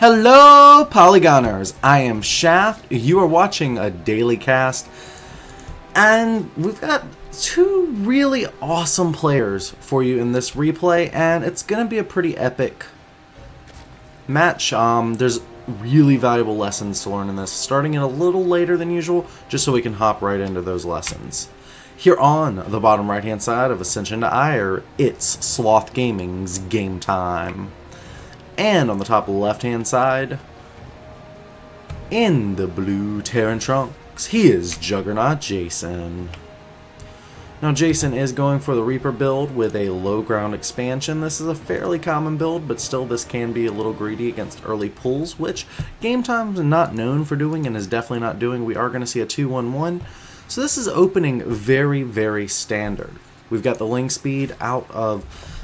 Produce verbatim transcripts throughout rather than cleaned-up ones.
Hello, Polygoners! I am Shaft. You are watching a daily cast, and we've got two really awesome players for you in this replay, and it's gonna be a pretty epic match. Um, there's really valuable lessons to learn in this, starting in a little later than usual, just so we can hop right into those lessons. Here on the bottom right-hand side of Ascension to Ire, it's Sloth Gaming's Game Time. And on the top left-hand side, in the blue Terran trunks, he is Juggernaut Jason. Now Jason is going for the Reaper build with a low ground expansion. This is a fairly common build, but still this can be a little greedy against early pulls, which Game Time's not known for doing and is definitely not doing. We are going to see a two one one. So this is opening very, very standard. We've got the link speed out of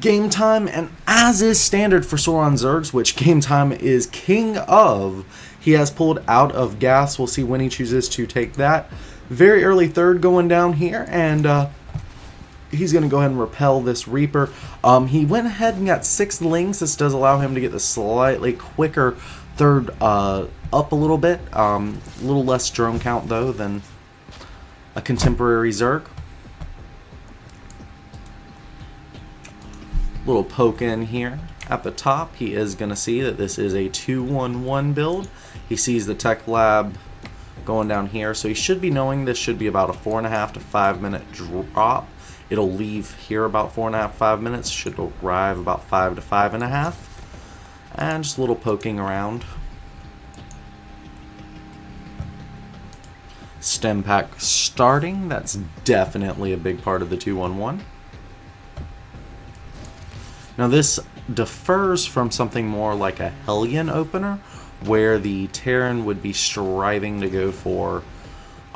Game Time, and as is standard for Sauron Zergs, which Game Time is king of, he has pulled out of Gas. We'll see when he chooses to take that. Very early third going down here, and uh, he's going to go ahead and repel this Reaper. Um, he went ahead and got six links. This does allow him to get the slightly quicker third uh, up a little bit. A um, little less drone count, though, than a contemporary Zerg. Little poke in here at the top. He is going to see that this is a two one one build. He sees the tech lab going down here, so he should be knowing this should be about a four and a half to five minute drop. It'll leave here about four and a half, five minutes. Should arrive about five to five and a half. And just a little poking around. Stem pack starting. That's definitely a big part of the two one one. Now this differs from something more like a Hellion opener, where the Terran would be striving to go for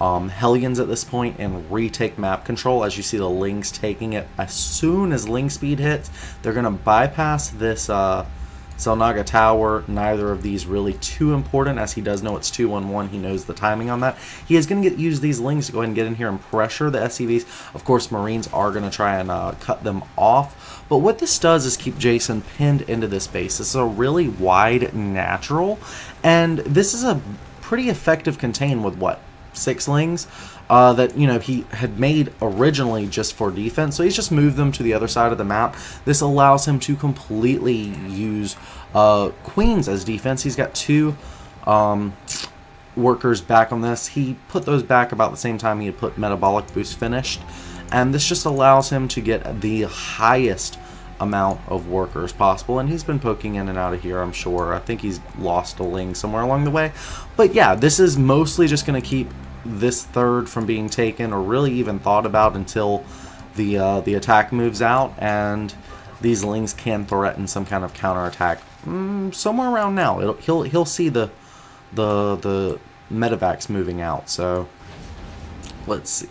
um, Hellions at this point and retake map control. As you see the Lings taking it, as soon as Ling speed hits, they're going to bypass this uh, Zelnaga Tower. Neither of these really too important, as he does know it's two one one. He knows the timing on that. He is going to get use these Lings to go ahead and get in here and pressure the S C Vs. Of course, Marines are going to try and uh, cut them off. But what this does is keep Jason pinned into this base. This is a really wide natural, and this is a pretty effective contain with what? Six Lings uh, that, you know, he had made originally just for defense, so he's just moved them to the other side of the map. This allows him to completely use uh, Queens as defense. He's got two um, workers back on this. He put those back about the same time he had put Metabolic Boost finished, and this just allows him to get the highest amount of workers possible. And he's been poking in and out of here, I'm sure. I think he's lost a Ling somewhere along the way. But yeah, this is mostly just going to keep this third from being taken or really even thought about until the uh, the attack moves out, and these Lings can threaten some kind of counterattack mm, somewhere around now. It'll, he'll he'll see the the the medevacs moving out. So let's see.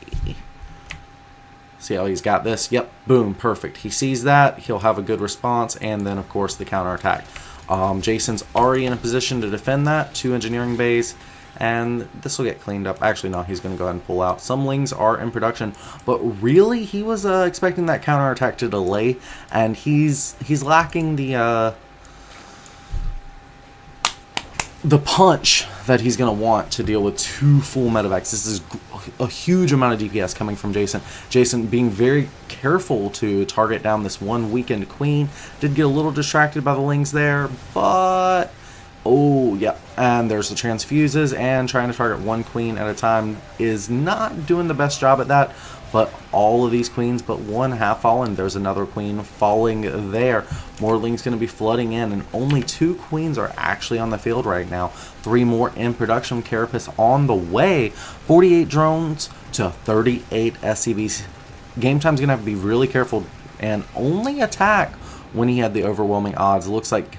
See how he's got this? Yep, boom, perfect. He sees that, he'll have a good response, and then of course the counterattack. Um, Jason's already in a position to defend that, two engineering bays, and this will get cleaned up. Actually, no, he's going to go ahead and pull out. Some Lings are in production, but really he was uh, expecting that counterattack to delay, and he's he's lacking the uh, the punch that he's going to want to deal with two full medevacs. This is a huge amount of D P S coming from Jason. Jason being very careful to target down this one weakened Queen. Did get a little distracted by the Lings there, but oh yeah, and there's the transfuses, and trying to target one Queen at a time is not doing the best job at that. But all of these Queens, but one half fallen. There's another Queen falling there. More Lings going to be flooding in, and only two Queens are actually on the field right now. Three more in production. Carapace on the way. forty-eight drones to thirty-eight S C Vs. Game Time's going to have to be really careful and only attack when he had the overwhelming odds. It looks like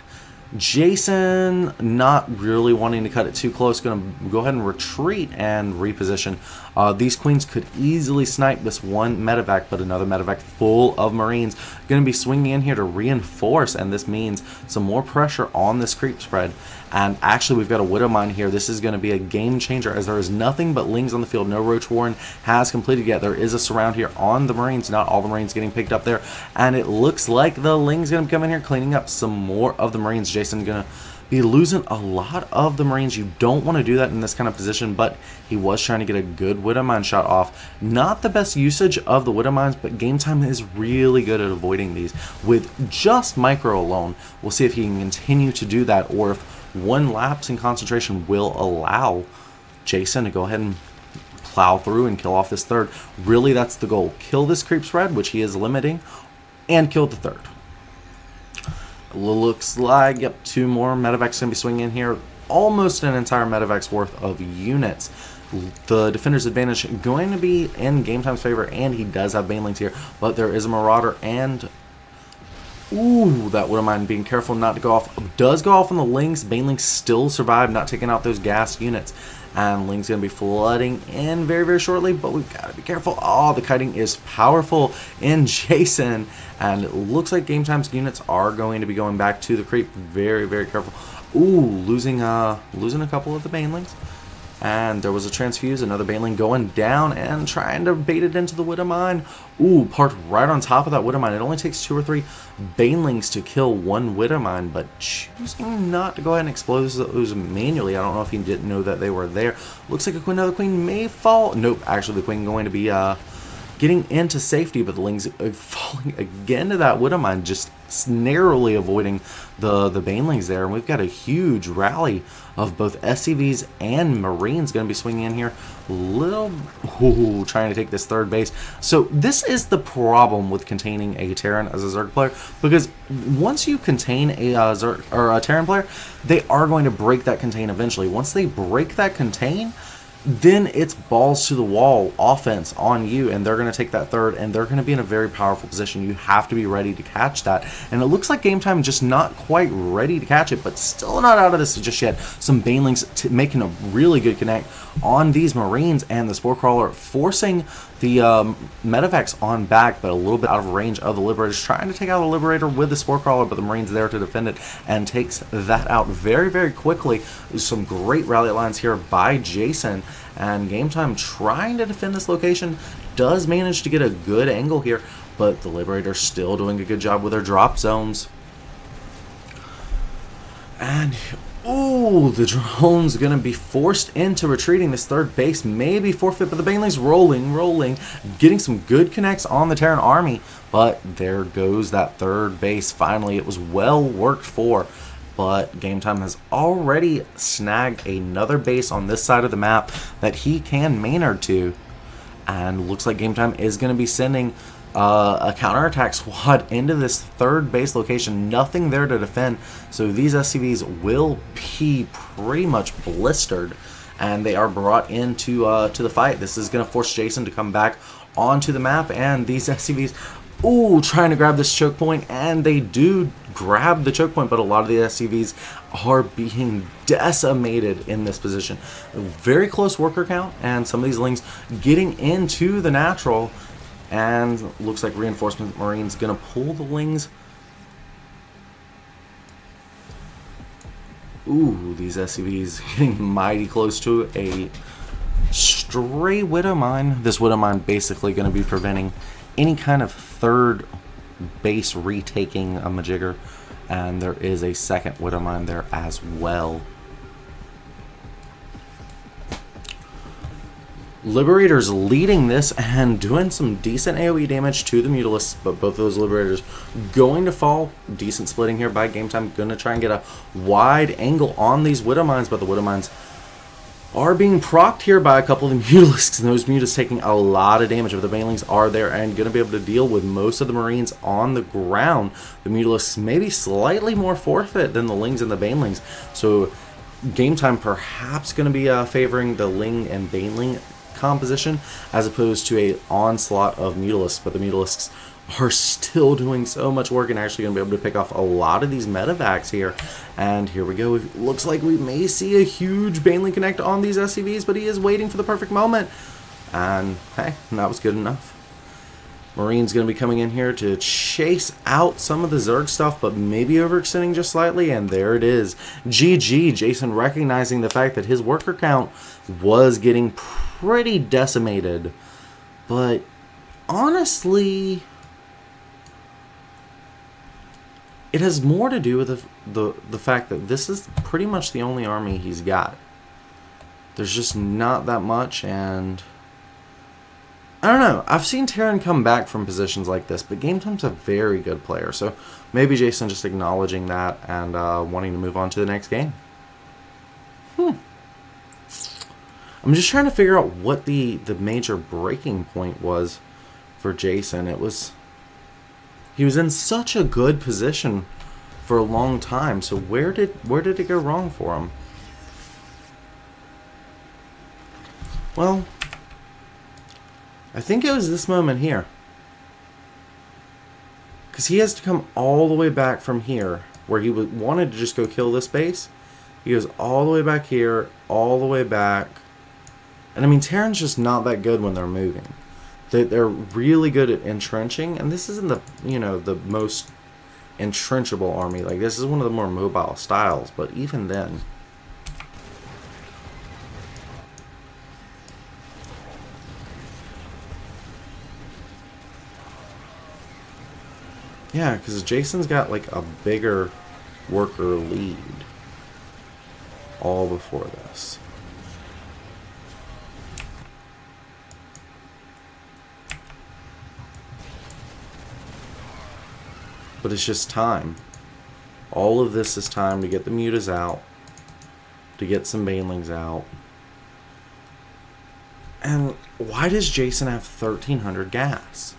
Jason, not really wanting to cut it too close, going to go ahead and retreat and reposition. Uh, these Queens could easily snipe this one medevac, but another medevac full of Marines going to be swinging in here to reinforce, and this means some more pressure on this creep spread. And actually, we've got a Widow Mine here. This is going to be a game changer, as there is nothing but Lings on the field. No Roach Warren has completed yet. There is a surround here on the Marines. Not all the Marines getting picked up there, and it looks like the Ling's going to come in here, cleaning up some more of the Marines. Jason's going to You're losing a lot of the Marines. You don't want to do that in this kind of position, but he was trying to get a good Widow Mine shot off. Not the best usage of the Widow Mines, but Game Time is really good at avoiding these with just Micro alone. We'll see if he can continue to do that, or if one lapse in concentration will allow Jason to go ahead and plow through and kill off this third. Really, that's the goal. Kill this creep spread, which he is limiting, and kill the third. Looks like, yep, two more medevacs can be swinging in here. Almost an entire medevac's worth of units. The defender's advantage going to be in Game Time's favor, and he does have banelings here, but there is a marauder and... Ooh, that wouldn't mind being careful not to go off. Does go off on the Lings. Banelings still survive, not taking out those gas units. And Ling's going to be flooding in very, very shortly, but we've got to be careful. Oh, the kiting is powerful in Jason. And it looks like Game Time's units are going to be going back to the creep. Very, very careful. Ooh, losing, uh, losing a couple of the Banelings. And there was a transfuse, another Baneling going down and trying to bait it into the Widow Mine. Ooh, parked right on top of that Widow Mine. It only takes two or three Banelings to kill one Widow Mine, but choosing not to go ahead and explode those manually. I don't know if he didn't know that they were there. Looks like a Queen, another Queen may fall. Nope, actually the Queen going to be uh, getting into safety, but the Lings falling again to that Widow Mine, just narrowly avoiding the, the Banelings there. And we've got a huge rally of both S C Vs and Marines going to be swinging in here. Little, ooh, trying to take this third base. So this is the problem with containing a Terran as a Zerg player, because once you contain a uh, Zerg or a Terran player, they are going to break that contain eventually. Once they break that contain, then it's balls to the wall offense on you, and they're going to take that third, and they're going to be in a very powerful position. You have to be ready to catch that, and it looks like Game Time just not quite ready to catch it, but still not out of this just yet. Some Banelings t making a really good connect on these Marines, and the Spore Crawler forcing the um, Medivacs on back, but a little bit out of range of the Liberators, trying to take out the Liberator with the Spore Crawler, but the Marines there to defend it, and takes that out very, very quickly. Some great rally lines here by Jason. And Game Time trying to defend this location, does manage to get a good angle here, but the Liberator still doing a good job with their drop zones. And ooh, the drone's gonna be forced into retreating this third base, maybe forfeit, but the Banelings rolling, rolling, getting some good connects on the Terran army, but there goes that third base. Finally, it was well worked for, but Game Time has already snagged another base on this side of the map that he can Maynard to. And looks like Game Time is going to be sending uh, a counterattack squad into this third base location. Nothing there to defend, so these S C Vs will be pretty much blistered, and they are brought into uh, to the fight. This is going to force Jason to come back onto the map, and these S C Vs, ooh, trying to grab this choke point, and they do grab the choke point, but a lot of the S C Vs are being decimated in this position. A very close worker count, and some of these Lings getting into the natural, and looks like Reinforcement Marine's gonna pull the Lings. Ooh, these S C Vs getting mighty close to a stray Widow Mine. This Widow Mine basically gonna be preventing any kind of third base retaking a majigger, and there is a second Widow Mine there as well. Liberators leading this and doing some decent AoE damage to the Mutilists, but both of those Liberators going to fall. Decent splitting here by Game Time. Going to try and get a wide angle on these Widow Mines, but the Widow Mines are being procced here by a couple of the Mutalisks, and those Mutalisks taking a lot of damage, but the Banelings are there and going to be able to deal with most of the Marines on the ground. The Mutalisks maybe slightly more forfeit than the Lings and the Banelings, so Game Time perhaps going to be uh, favoring the Ling and Baneling composition as opposed to a onslaught of Mutalisks, but the Mutalisks are still doing so much work and actually going to be able to pick off a lot of these medevacs here. And here we go. It looks like we may see a huge Baneling connect on these S C Vs, but he is waiting for the perfect moment. And hey, that was good enough. Marine's going to be coming in here to chase out some of the Zerg stuff, but maybe overextending just slightly, and there it is. G G, Jason recognizing the fact that his worker count was getting pretty decimated. But honestly, It has more to do with the, the, the fact that this is pretty much the only army he's got. There's just not that much, and I don't know. I've seen Terran come back from positions like this, but GameTime's a very good player, so maybe Jason just acknowledging that and uh, wanting to move on to the next game. Hmm. I'm just trying to figure out what the, the major breaking point was for Jason. It was... He was in such a good position for a long time, so where did, where did it go wrong for him? Well... I think it was this moment here. Because he has to come all the way back from here, where he wanted to just go kill this base. He goes all the way back here, all the way back. And I mean, Terran's just not that good when they're moving. They, they're really good at entrenching, and this isn't the, you know, the most entrenchable army. Like, this is one of the more mobile styles, but even then... Yeah, because Jason's got, like, a bigger worker lead all before this. But it's just time. All of this is time to get the mutas out, to get some banelings out. And why does Jason have thirteen hundred gas?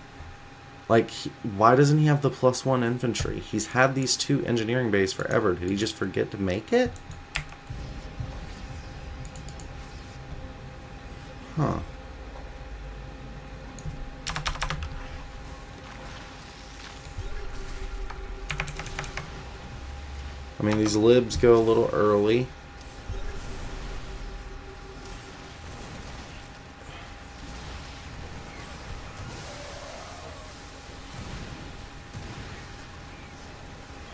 Like, why doesn't he have the plus one infantry? He's had these two engineering bays forever. Did he just forget to make it? Huh. I mean, these libs go a little early.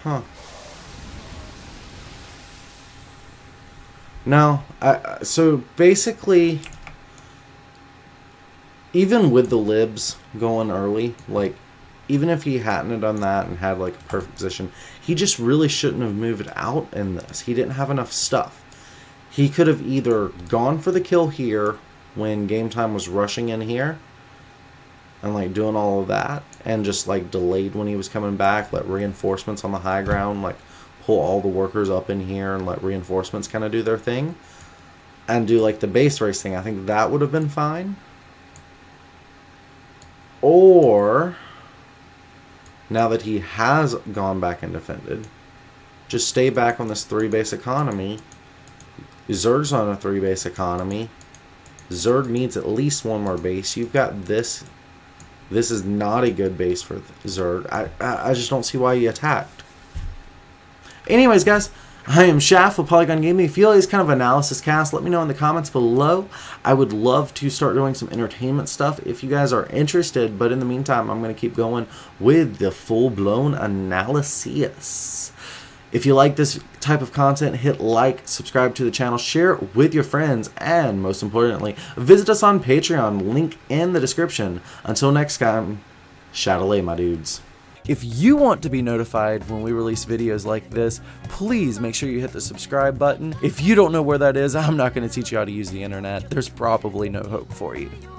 Huh. Now, I, so basically, even with the libs going early, like, even if he hadn't have done that and had, like, a perfect position, he just really shouldn't have moved out in this. He didn't have enough stuff. He could have either gone for the kill here when Game Time was rushing in here, and, like, doing all of that, and just, like, delayed when he was coming back, let reinforcements on the high ground, like, pull all the workers up in here and let reinforcements kind of do their thing, and do, like, the base race thing. I think that would have been fine. Or, now that he has gone back and defended, just stay back on this three-base economy. Zerg's on a three-base economy. Zerg needs at least one more base. You've got this... This is not a good base for Zerg. I, I I just don't see why he attacked. Anyways, guys, I am Shaft with Polygon Gaming. If you like this kind of analysis cast, let me know in the comments below. I would love to start doing some entertainment stuff if you guys are interested. But in the meantime, I'm going to keep going with the full-blown analysis. If you like this type of content, hit like, subscribe to the channel, share it with your friends, and most importantly, visit us on Patreon, link in the description. Until next time, Chatelet, my dudes. If you want to be notified when we release videos like this, please make sure you hit the subscribe button. If you don't know where that is, I'm not going to teach you how to use the internet. There's probably no hope for you.